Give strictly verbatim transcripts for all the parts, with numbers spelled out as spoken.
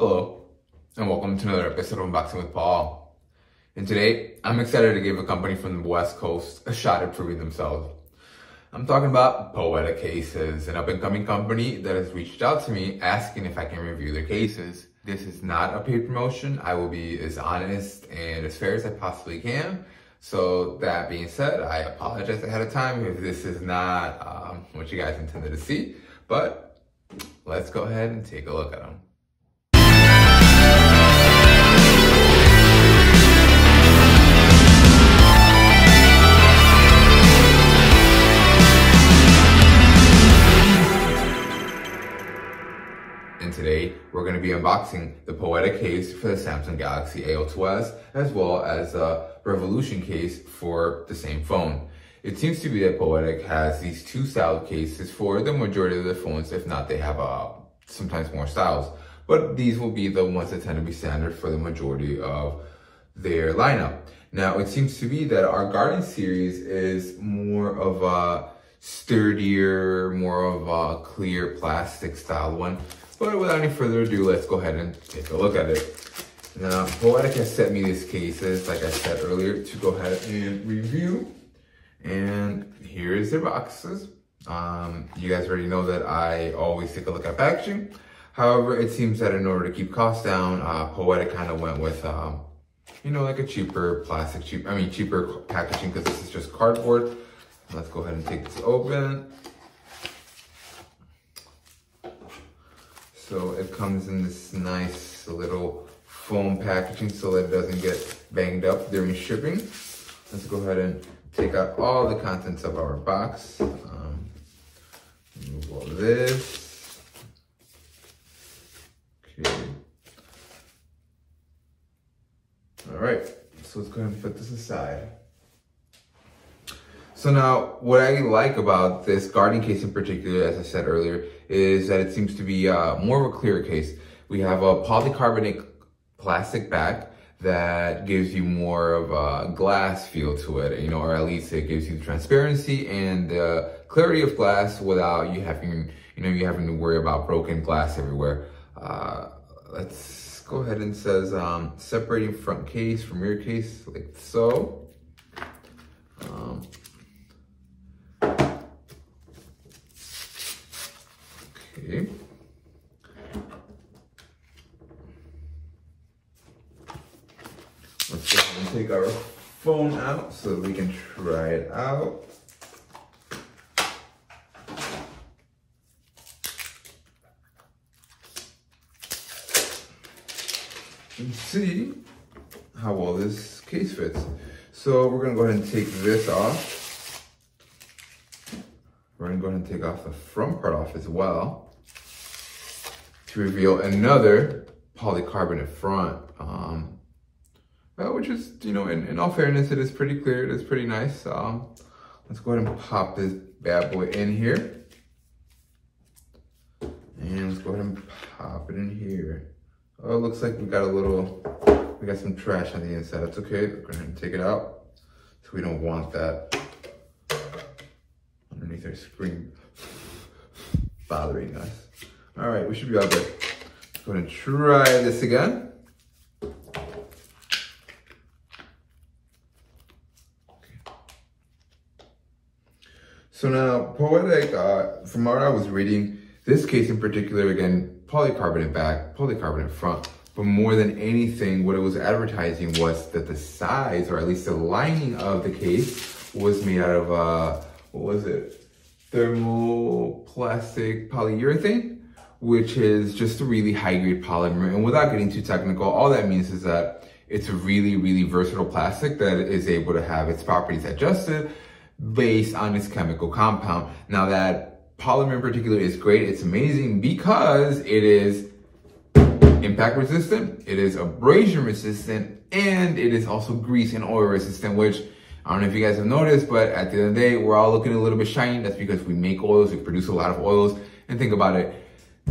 Hello, and welcome to another episode of Unboxing With Paul. And today, I'm excited to give a company from the West Coast a shot at proving themselves. I'm talking about Poetic Cases, an up-and-coming company that has reached out to me asking if I can review their cases. This is not a paid promotion. I will be as honest and as fair as I possibly can. So that being said, I apologize ahead of time if this is not um, what you guys intended to see, but let's go ahead and take a look at them. And today, we're going to be unboxing the Poetic case for the Samsung Galaxy A zero two S, as well as a Revolution case for the same phone. It seems to be that Poetic has these two style cases for the majority of the phones, if not they have uh, sometimes more styles. But these will be the ones that tend to be standard for the majority of their lineup. Now, it seems to be that our Garden series is more of a sturdier, more of a clear plastic style one. But without any further ado, let's go ahead and take a look at it. Now, Poetic has sent me these cases, like I said earlier, to go ahead and review. And here is their boxes. Um, you guys already know that I always take a look at packaging. However, it seems that in order to keep costs down, uh, Poetic kind of went with, um, you know, like a cheaper plastic, cheap, I mean, cheaper packaging, because this is just cardboard. Let's go ahead and take this open. So it comes in this nice little foam packaging so that it doesn't get banged up during shipping. Let's go ahead and take out all the contents of our box. Um, remove all this. Okay. All right, so let's go ahead and put this aside. So now, what I like about this garden case in particular, as I said earlier, is that it seems to be uh, more of a clear case. We have a polycarbonate plastic back that gives you more of a glass feel to it, you know, or at least it gives you the transparency and the clarity of glass without you having, you know, you having to worry about broken glass everywhere. Uh, let's go ahead and says um, separating front case from rear case, like so. Um, Okay. Let's go ahead and take our phone out so that we can try it out. And see how well this case fits. So we're gonna go ahead and take this off. We're gonna go ahead and take off the front part off as well, to reveal another polycarbonate front, um, well, which is, you know, in, in all fairness, it is pretty clear, it is pretty nice. Um, let's go ahead and pop this bad boy in here. And let's go ahead and pop it in here. Oh, it looks like we got a little, we got some trash on the inside. That's okay, we're gonna take it out, so we don't want that underneath our screen bothering us. All right, we should be all good. I'm gonna try this again. Okay. So now, Poetic, uh, from what I was reading, this case in particular, again, polycarbonate back, polycarbonate front, but more than anything, what it was advertising was that the size, or at least the lining of the case, was made out of, uh, what was it? Thermoplastic polyurethane, which is just a really high-grade polymer. And without getting too technical, all that means is that it's a really, really versatile plastic that is able to have its properties adjusted based on its chemical compound. Now, that polymer in particular is great. It's amazing because it is impact resistant, it is abrasion resistant, and it is also grease and oil resistant, which I don't know if you guys have noticed, but at the end of the day, we're all looking a little bit shiny. That's because we make oils, we produce a lot of oils, and think about it.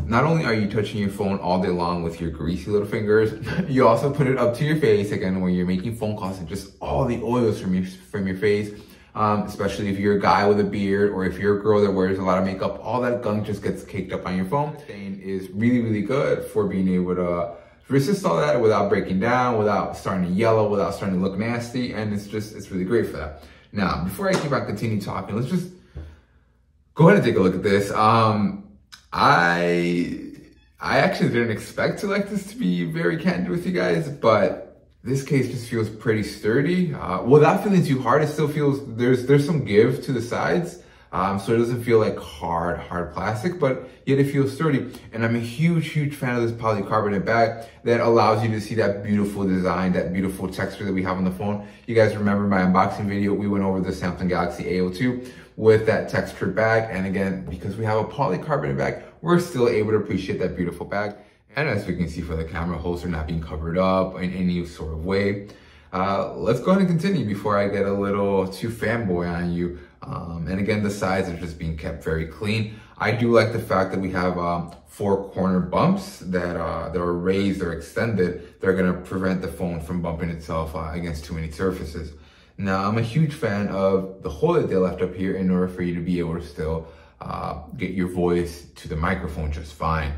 Not only are you touching your phone all day long with your greasy little fingers, you also put it up to your face again when you're making phone calls, and just all the oils from your, from your face um, especially if you're a guy with a beard or if you're a girl that wears a lot of makeup, all that gunk just gets caked up on your phone. Stain is really, really good for being able to resist all that without breaking down, without starting to yellow, without starting to look nasty, and it's just, it's really great for that. Now, before I keep on continue talking, let's just go ahead and take a look at this. Um, I I actually didn't expect to like this, to be very candid with you guys, but this case just feels pretty sturdy. Uh, without feeling too hard, it still feels, there's there's some give to the sides, um, so it doesn't feel like hard, hard plastic, but yet it feels sturdy. And I'm a huge, huge fan of this polycarbonate bag that allows you to see that beautiful design, that beautiful texture that we have on the phone. You guys remember my unboxing video, we went over the Samsung Galaxy A zero two with that textured bag, and again, because we have a polycarbonate bag, we're still able to appreciate that beautiful bag. And as we can see for the camera, holes are not being covered up in any sort of way. Uh, let's go ahead and continue before I get a little too fanboy on you. Um, and again, the sides are just being kept very clean. I do like the fact that we have um, four corner bumps that, uh, that are raised or extended. They're gonna prevent the phone from bumping itself uh, against too many surfaces. Now, I'm a huge fan of the hole that they left up here in order for you to be able to still uh, get your voice to the microphone just fine.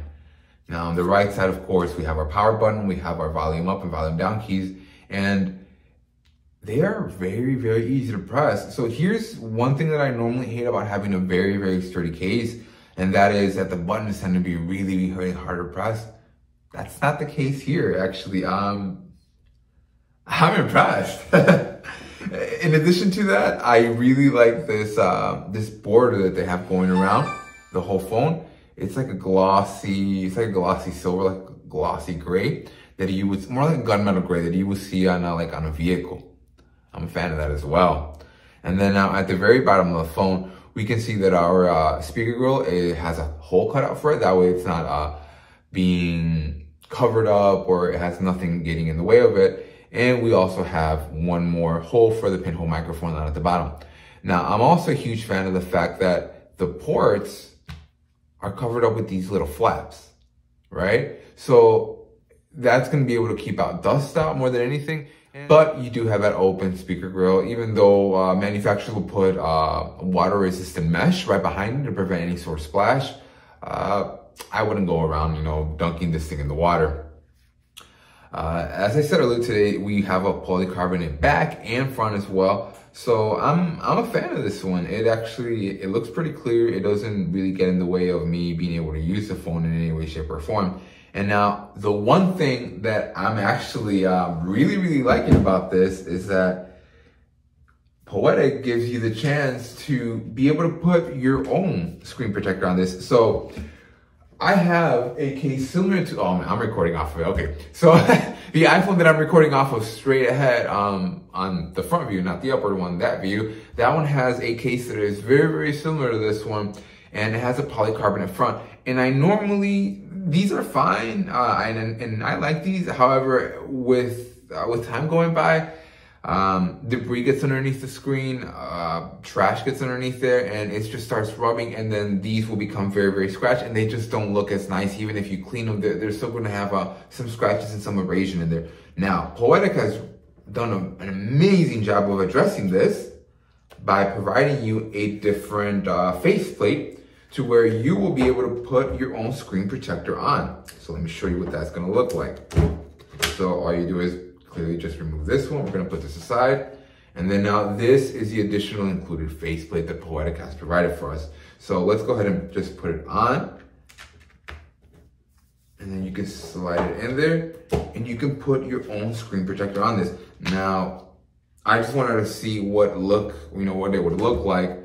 Now, on the right side, of course, we have our power button, we have our volume up and volume down keys, and they are very, very easy to press. So here's one thing that I normally hate about having a very, very sturdy case, and that is that the buttons tend to be really, really hard to press. That's not the case here, actually. Um, I'm impressed. In addition to that, I really like this, uh, this border that they have going around the whole phone. It's like a glossy, it's like a glossy silver, like a glossy gray that you would, more like a gunmetal gray that you would see on a, like on a vehicle. I'm a fan of that as well. And then now at the very bottom of the phone, we can see that our uh, speaker grill, it has a hole cut out for it. That way it's not uh, being covered up or it has nothing getting in the way of it. And we also have one more hole for the pinhole microphone down at the bottom. Now, I'm also a huge fan of the fact that the ports are covered up with these little flaps, right? So that's gonna be able to keep out dust out more than anything, but you do have that open speaker grill, even though uh, manufacturers will put uh, water-resistant mesh right behind it to prevent any sort of splash. Uh, I wouldn't go around, you know, dunking this thing in the water. Uh, as I said earlier today, we have a polycarbonate back and front as well. So I'm I'm a fan of this one. It actually, it looks pretty clear. It doesn't really get in the way of me being able to use the phone in any way, shape, or form. And now the one thing that I'm actually uh, really, really liking about this is that Poetic gives you the chance to be able to put your own screen protector on this. So I have a case similar to, oh man, I'm recording off of it, okay. So the iPhone that I'm recording off of straight ahead um, on the front view, not the upward one, that view, that one has a case that is very, very similar to this one, and it has a polycarbonate front. And I normally, these are fine, uh, and, and I like these. However, with, uh, with time going by, um, debris gets underneath the screen, uh, trash gets underneath there, and it just starts rubbing, and then these will become very, very scratched, and they just don't look as nice. Even if you clean them, they're, they're still going to have uh, some scratches and some abrasion in there. Now, Poetic has done a, an amazing job of addressing this by providing you a different uh, faceplate to where you will be able to put your own screen protector on. So let me show you what that's going to look like. So all you do is clearly just remove this one. We're gonna put this aside. And then now this is the additional included faceplate that Poetic has provided for us. So let's go ahead and just put it on. And then you can slide it in there and you can put your own screen protector on this. Now, I just wanted to see what look, you know, what it would look like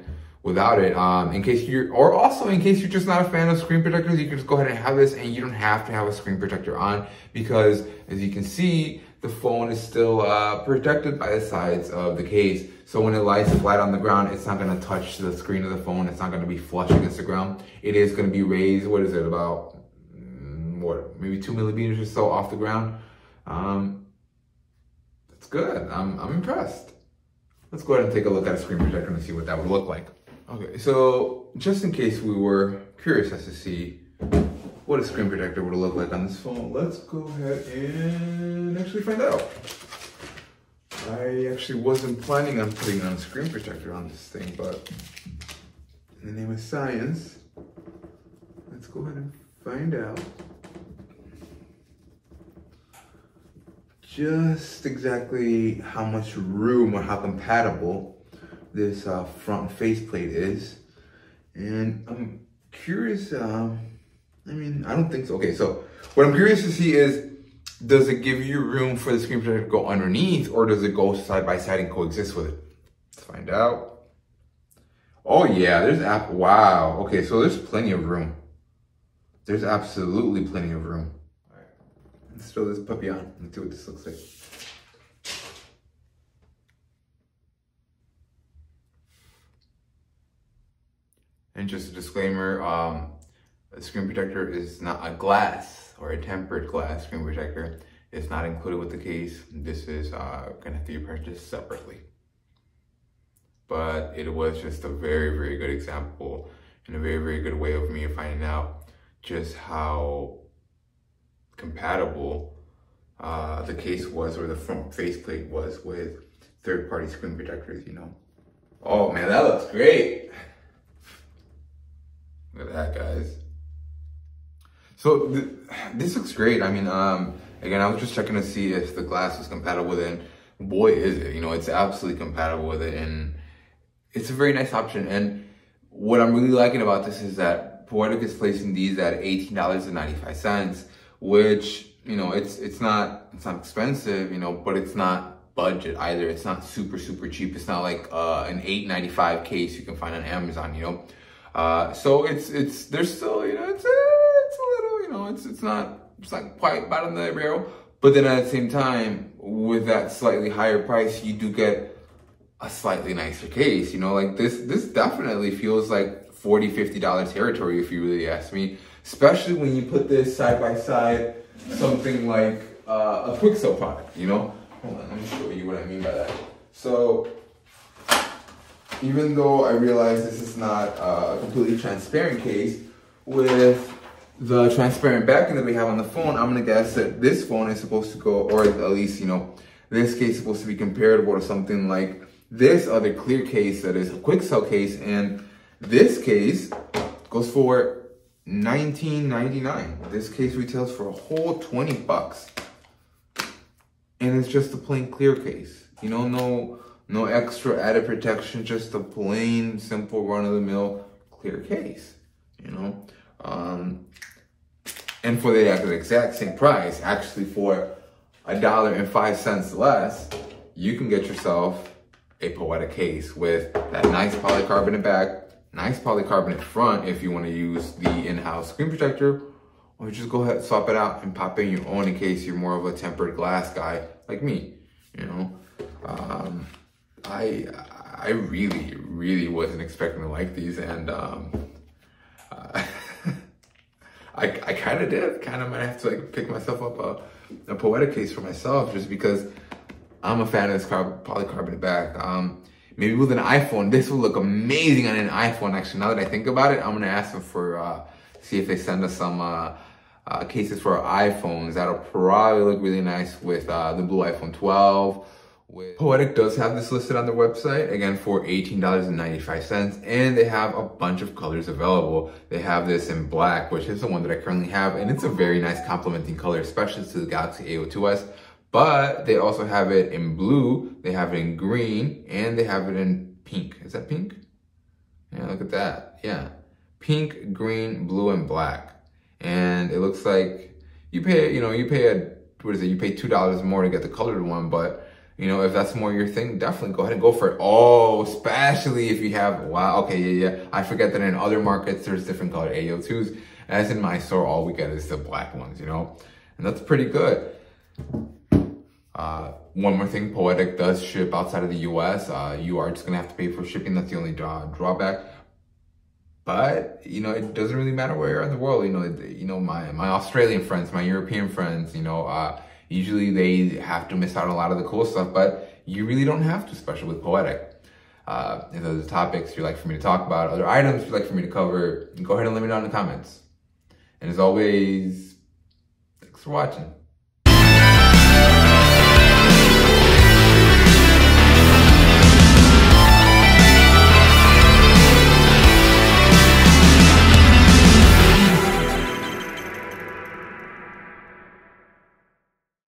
without it. Um, in case you're, or also in case you're just not a fan of screen protectors, you can just go ahead and have this and you don't have to have a screen protector on because as you can see, the phone is still uh, protected by the sides of the case. So when it lies flat on the ground, it's not gonna touch the screen of the phone. It's not gonna be flush against the ground. It is gonna be raised, what is it, about, what, maybe two millimeters or so off the ground. Um, that's good, I'm, I'm impressed. Let's go ahead and take a look at a screen protector and see what that would look like. Okay, so just in case we were curious as to see what a screen protector would look like on this phone, let's go ahead and actually find out. I actually wasn't planning on putting on a screen protector on this thing, but in the name of science, let's go ahead and find out just exactly how much room or how compatible this uh, front faceplate is. And I'm curious, uh, I mean, I don't think so. Okay, so what I'm curious to see is, does it give you room for the screen protector to go underneath, or does it go side by side and coexist with it? Let's find out. Oh yeah, there's app, wow. Okay, so there's plenty of room. There's absolutely plenty of room. All right, let's throw this puppy on and see what this looks like. And just a disclaimer, um, a screen protector is not a glass or a tempered glass screen protector. It's not included with the case. This is uh, gonna have to be purchased separately. But it was just a very, very good example and a very, very good way of me finding out just how compatible uh, the case was, or the front faceplate was, with third-party screen protectors, you know? Oh man, that looks great. Look at that, guys. So th this looks great. I mean, um, again, I was just checking to see if the glass was compatible with it. Boy, is it, you know, it's absolutely compatible with it, and it's a very nice option. And what I'm really liking about this is that Poetic is placing these at eighteen ninety-five, which, you know, it's, it's not, it's not expensive, you know, but it's not budget either. It's not super, super cheap. It's not like uh, an eight ninety-five case you can find on Amazon, you know? Uh, so it's, it's, there's still, you know, it's, it's a little, you know, it's, it's not, it's not quite bottom of the barrel. But then at the same time, with that slightly higher price, you do get a slightly nicer case, you know, like this, this definitely feels like forty, fifty dollar territory, if you really ask me, especially when you put this side by side, something like uh, a quick sell product, you know, hold on, let me show you what I mean by that. So even though I realize this is not a completely transparent case, with the transparent backing that we have on the phone, I'm gonna guess that this phone is supposed to go, or at least, you know, this case is supposed to be comparable to something like this other clear case that is a quick sell case. And this case goes for nineteen ninety-nine. This case retails for a whole twenty bucks. And it's just a plain clear case, you know, no, no extra added protection, just a plain, simple, run-of-the-mill clear case, you know? Um, and for the exact same price, actually for a dollar and five cents less, you can get yourself a Poetic case with that nice polycarbonate back, nice polycarbonate front if you want to use the in-house screen protector, or just go ahead, swap it out and pop in your own in case you're more of a tempered glass guy like me, you know? Um... I I really, really wasn't expecting to like these, and um, uh, I, I kind of did. Kind of might have to like pick myself up a, a Poetic case for myself, just because I'm a fan of this polycarbonate back. Um, maybe with an iPhone, this will look amazing on an iPhone. Actually, now that I think about it, I'm gonna ask them for uh, see if they send us some uh, uh, cases for our iPhones. That'll probably look really nice with uh, the blue iPhone twelve. With. Poetic does have this listed on their website, again for eighteen ninety-five, and they have a bunch of colors available. They have this in black, which is the one that I currently have, and it's a very nice complementing color, especially to the Galaxy A oh two S. But they also have it in blue, they have it in green, and they have it in pink. Is that pink? Yeah, look at that. Yeah, pink, green, blue, and black. And it looks like you pay, you know, you pay a what is it? You pay two dollars more to get the colored one, but you know, if that's more your thing, definitely go ahead and go for it. Oh, especially if you have, wow, okay, yeah, yeah. I forget that in other markets, there's different color A oh twos. As in my store, all we get is the black ones, you know? And that's pretty good. Uh, one more thing, Poetic does ship outside of the U S. Uh, you are just gonna have to pay for shipping. That's the only draw drawback. But, you know, it doesn't really matter where you are in the world. You know, it, you know, my, my Australian friends, my European friends, you know, uh, usually they have to miss out on a lot of the cool stuff, but you really don't have to, especially with Poetic. Uh, if there's topics you'd like for me to talk about, other items you'd like for me to cover, go ahead and let me know in the comments. And as always, thanks for watching.